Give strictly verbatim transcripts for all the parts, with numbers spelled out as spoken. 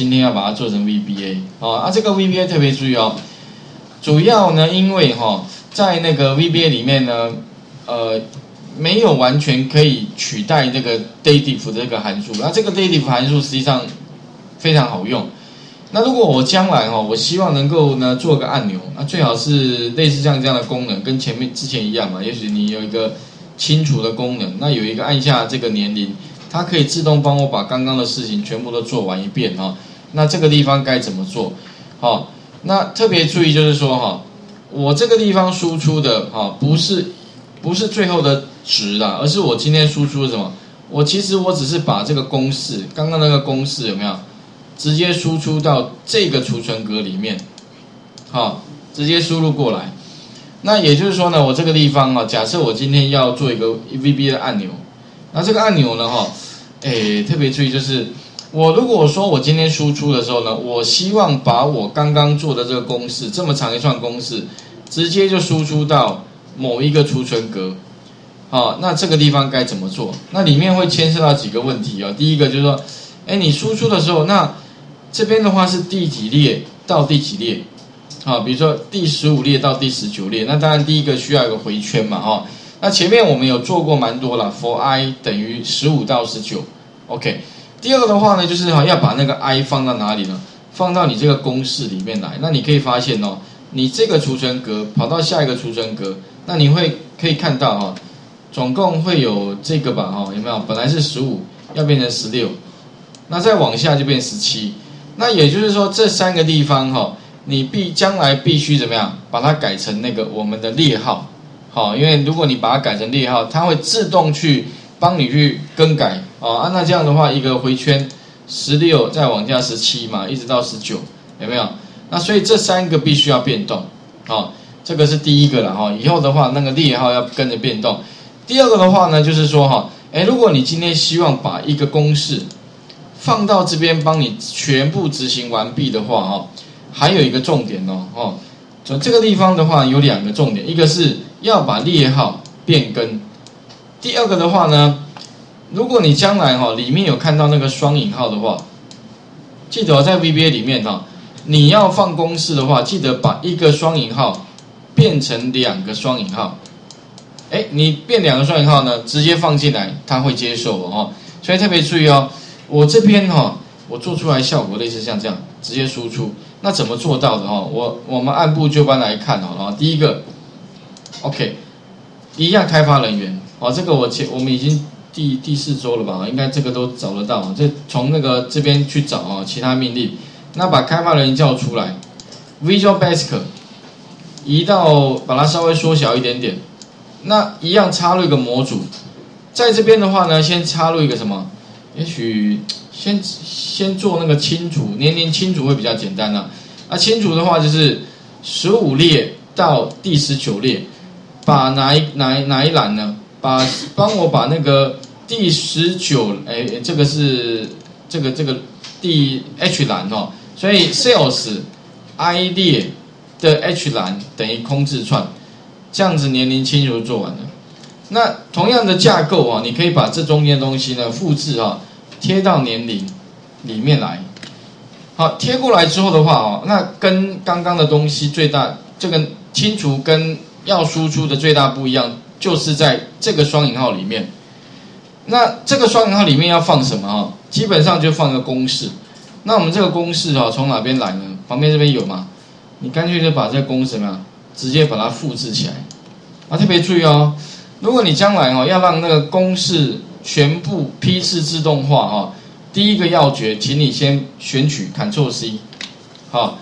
今天要把它做成 V B A 哦。啊，这个 V B A 特别注意哦，主要呢，因为哈、哦，在那个 V B A 里面呢，呃，没有完全可以取代这个 DATEDIF 的这个函数。那、啊、这个 DATEDIF 函数实际上非常好用。那如果我将来哈、哦，我希望能够呢做个按钮，那、啊、最好是类似像这样的功能，跟前面之前一样嘛。也许你有一个清除的功能，那有一个按下这个年龄。 它可以自动帮我把刚刚的事情全部都做完一遍哦。那这个地方该怎么做？好、哦，那特别注意就是说哈、哦，我这个地方输出的哈、哦、不是不是最后的值啦，而是我今天输出的什么？我其实我只是把这个公式刚刚那个公式有没有直接输出到这个储存格里面？好、哦，直接输入过来。那也就是说呢，我这个地方啊、哦，假设我今天要做一个 V B A 的按钮。 那这个按钮呢？哈，诶，特别注意就是，我如果说我今天输出的时候呢，我希望把我刚刚做的这个公式，这么长一串公式，直接就输出到某一个储存格。好、哦，那这个地方该怎么做？那里面会牵涉到几个问题啊、哦。第一个就是说，哎，你输出的时候，那这边的话是第几列到第几列？好、哦，比如说第十五列到第十九列，那当然第一个需要一个回圈嘛，哈、哦。 那前面我们有做过蛮多了 ，for i 等于十五到 十九，OK。第二个的话呢，就是要把那个 i 放到哪里呢？放到你这个公式里面来。那你可以发现哦，你这个储存格跑到下一个储存格，那你会可以看到哦，总共会有这个吧，哦，有没有？本来是十五，要变成十六，那再往下就变十七。那也就是说，这三个地方哈、哦，你必将来必须怎么样，把它改成那个我们的列号。 好，因为如果你把它改成列号，它会自动去帮你去更改哦。啊，那这样的话，一个回圈十六再往下十七嘛，一直到十九，有没有？那所以这三个必须要变动哦。这个是第一个了哈、哦。以后的话，那个列号要跟着变动。第二个的话呢，就是说哈，哎、哦，如果你今天希望把一个公式放到这边帮你全部执行完毕的话哈、哦，还有一个重点哦哦，所以这个地方的话有两个重点，一个是 要把列号变更。第二个的话呢，如果你将来哈、哦、里面有看到那个双引号的话，记得、哦、在 V B A 里面哈、哦，你要放公式的话，记得把一个双引号变成两个双引号。哎，你变两个双引号呢，直接放进来，它会接受哦。所以特别注意哦，我这边哈、哦，我做出来效果类似像这样，直接输出。那怎么做到的哈、哦？我我们按部就班来看好了。第一个。 OK， 一样开发人员哦，这个我前我们已经第第四周了吧，应该这个都找得到。这从那个这边去找哦，其他命令，那把开发人员叫出来 ，Visual Basic 移到把它稍微缩小一点点，那一样插入一个模组，在这边的话呢，先插入一个什么？也许先先做那个清除，年年清除会比较简单啦、啊。那、啊、清除的话就是十五列到第十九列。 把哪一哪一哪一栏呢？把帮我把那个第十九，哎，这个是这个这个第 H 栏哦，所以 Sales I 列的 H 栏等于空字串，这样子年龄清除做完了。那同样的架构啊、哦，你可以把这中间的东西呢复制啊、哦，贴到年龄里面来。好，贴过来之后的话哦，那跟刚刚的东西最大这个清除跟 要输出的最大不一样，就是在这个双引号里面。那这个双引号里面要放什么啊？基本上就放个公式。那我们这个公式啊，从哪边来呢？旁边这边有嘛？你干脆就把这个公式嘛，直接把它复制起来。啊，特别注意哦，如果你将来哦要让那个公式全部批次自动化哦，第一个要诀，请你先选取 Ctrl C， 好，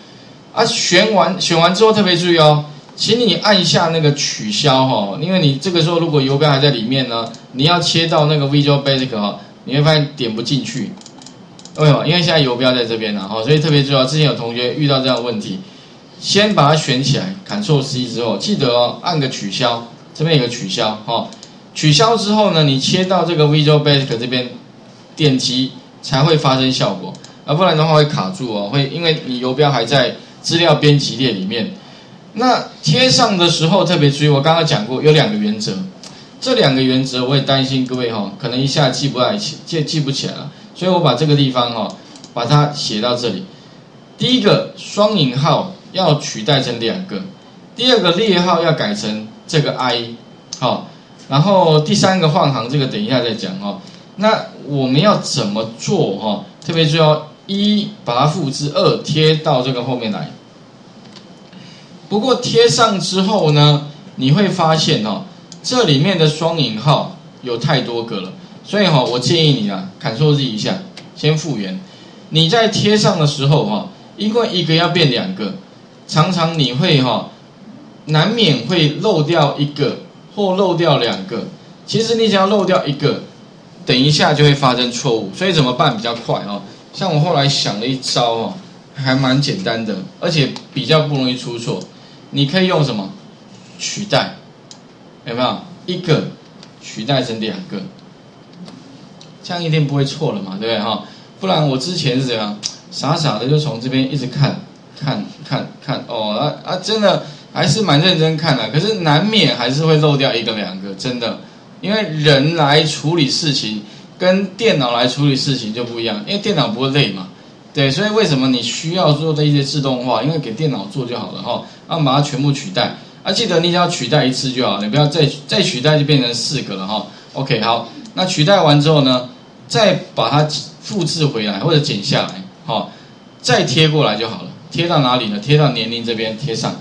啊，选完选完之后特别注意哦。 请你按下那个取消哈、哦，因为你这个时候如果游标还在里面呢，你要切到那个 Visual Basic 哈、哦，你会发现点不进去，为什么？因为现在游标在这边呢、啊，哦，所以特别重要。之前有同学遇到这样的问题，先把它选起来 ，Ctrl C 之后，记得哦，按个取消，这边有个取消哈、哦，取消之后呢，你切到这个 Visual Basic 这边点击才会发生效果，啊，不然的话会卡住哦，会因为你游标还在资料编辑列里面。 那贴上的时候特别注意，我刚刚讲过有两个原则，这两个原则我也担心各位哈、哦，可能一下记不来，记记不起来了，所以我把这个地方哈、哦，把它写到这里。第一个双引号要取代成两个，第二个列号要改成这个 i， 好、哦，然后第三个换行这个等一下再讲哦。那我们要怎么做哈、哦？特别就要一把它复制，二贴到这个后面来。不过贴上之后呢，你会发现哦，这里面的双引号有太多个了，所以哈、哦，我建议你啊，Ctrl Z 一下，先复原。你在贴上的时候哈、哦，因为一个要变两个，常常你会哈、哦，难免会漏掉一个或漏掉两个。其实你只要漏掉一个，等一下就会发生错误，所以怎么办比较快哦？像我后来想了一招哦，还蛮简单的，而且比较不容易出错。你可以用什么取代？有没有一个取代成两个？这样一定不会错了嘛，对不对哈？不然我之前是怎样傻傻的就从这边一直看看看看哦啊啊，真的还是蛮认真看的，可是难免还是会漏掉一个两个，真的。因为人来处理事情跟电脑来处理事情就不一样，因为电脑不会累嘛，对，所以为什么你需要做的一些自动化，因为给电脑做就好了哈，要把它全部取代，啊，记得你只要取代一次就好，你不要再再取代就变成四个了哈。OK， 好，那取代完之后呢，再把它复制回来或者剪下来，好，再贴过来就好了。贴到哪里呢？贴到年龄这边贴上，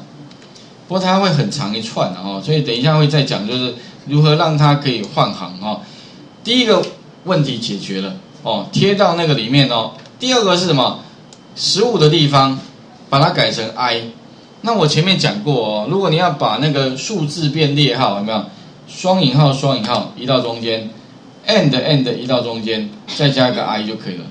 不过它会很长一串的哈，所以等一下会再讲就是。如何让它可以换行哦？第一个问题解决了哦，贴到那个里面哦。第二个是什么？十五的地方把它改成 i。那我前面讲过哦，如果你要把那个数字变列号，有没有？双引号双引号移到中间 ，and and 移到中间，再加个 i 就可以了。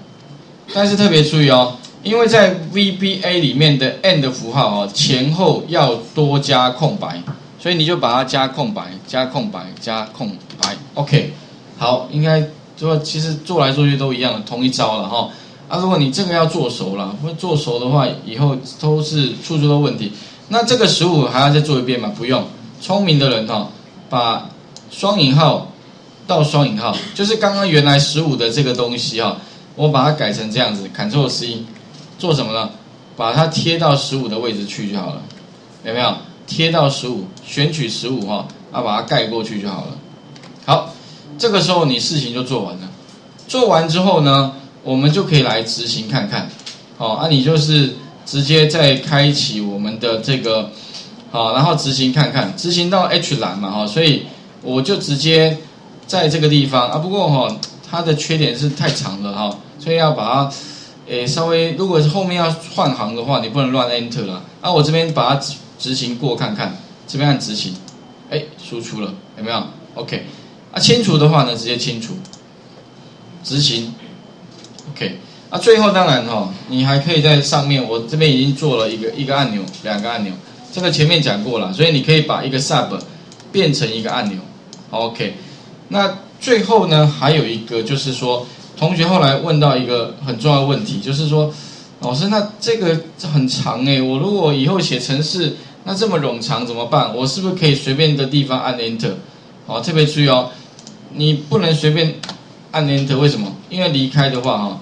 但是特别注意哦，因为在 V B A 里面的 and 符号哦，前后要多加空白。所以你就把它加空白，加空白，加空白 ，OK， 好，应该做其实做来做去都一样的，同一招了哈。啊，如果你这个要做熟了，不做熟的话，以后都是处处都问题。那这个十五还要再做一遍吗？不用，聪明的人哈、哦，把双引号到双引号，就是刚刚原来十五的这个东西哈、哦，我把它改成这样子 ，Ctrl C， 做什么呢？把它贴到十五的位置去就好了，有没有？贴到十五，选取十五哈，啊，把它盖过去就好了。好，这个时候你事情就做完了。做完之后呢，我们就可以来执行看看。好、哦，啊，你就是直接再开启我们的这个，好，然后执行看看，执行到 H 栏嘛，哈、哦，所以我就直接在这个地方啊。不过哈、哦，它的缺点是太长了哈、哦，所以要把它。诶，稍微如果是后面要换行的话，你不能乱 enter 啦。啊，我这边把它执行过看看，这边按执行，哎，输出了，有没有 ？OK， 啊，清除的话呢，直接清除，执行 ，OK。啊，最后当然哈、哦，你还可以在上面，我这边已经做了一个一个按钮，两个按钮，这个前面讲过了，所以你可以把一个 sub 变成一个按钮 ，OK。那最后呢，还有一个就是说。同学后来问到一个很重要的问题，就是说，老师，那这个很长哎，我如果以后写程式，那这么冗长怎么办？我是不是可以随便的地方按 Enter？ 好、哦，特别注意哦，你不能随便按 Enter， 为什么？因为离开的话哈、哦，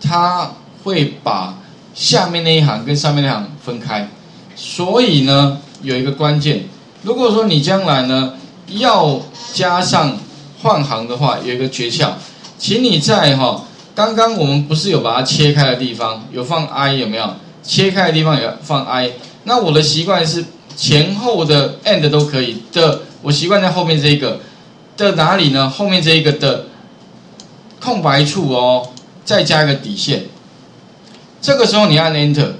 它会把下面那一行跟上面那一行分开，所以呢，有一个关键，如果说你将来呢要加上换行的话，有一个诀窍。请你在哈、哦，刚刚我们不是有把它切开的地方有放 i 有没有？切开的地方有放 i。那我的习惯是前后的 and 都可以的，我习惯在后面这一个的哪里呢？后面这一个的空白处哦，再加一个底线。这个时候你按 enter，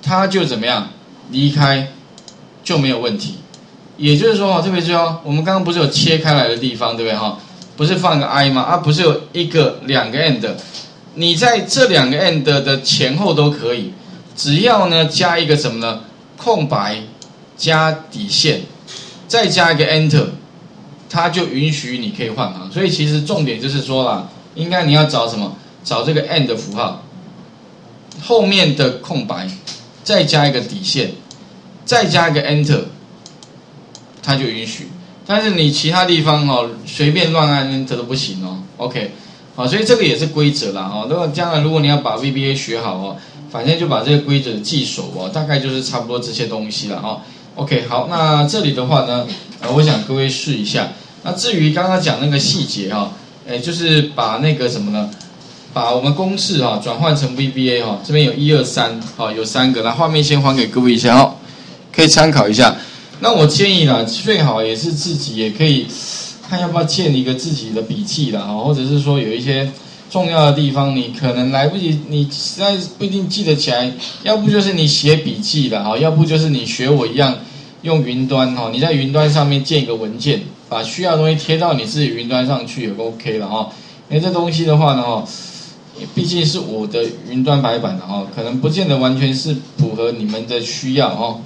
它就怎么样离开就没有问题。也就是说哈、哦，特别注意哦，我们刚刚不是有切开来的地方，对不对哈？不是放个 i 吗？啊，不是有一个、两个 and， 你在这两个 and 的前后都可以，只要呢加一个什么呢？空白加底线，再加一个 enter， 它就允许你可以换行。所以其实重点就是说啦，应该你要找什么？找这个 and 符号后面的空白，再加一个底线，再加一个 enter， 它就允许。但是你其他地方哦，随便乱按 Enter 都不行哦。OK，好，所以这个也是规则啦哈。如果将来如果你要把 V B A 学好哦，反正就把这个规则记熟哦，大概就是差不多这些东西了哈。OK， 好，那这里的话呢，呃，我想各位试一下。那至于刚刚讲那个细节哈，哎，就是把那个什么呢？ 把我们公式哈、哦、转换成 V B A 哈、哦，这边有一二三哈，有三个，那画面先还给各位一下哦，可以参考一下。那我建议啦，最好也是自己也可以看要不要建一个自己的笔记啦，或者是说有一些重要的地方你可能来不及，你实在不一定记得起来，要不就是你写笔记啦，哈，要不就是你学我一样用云端哈、哦，你在云端上面建一个文件，把需要的东西贴到你自己云端上去也 OK 了哈、哦。因为这东西的话呢哈。 毕竟是我的云端白板的哦，可能不见得完全是符合你们的需要哦。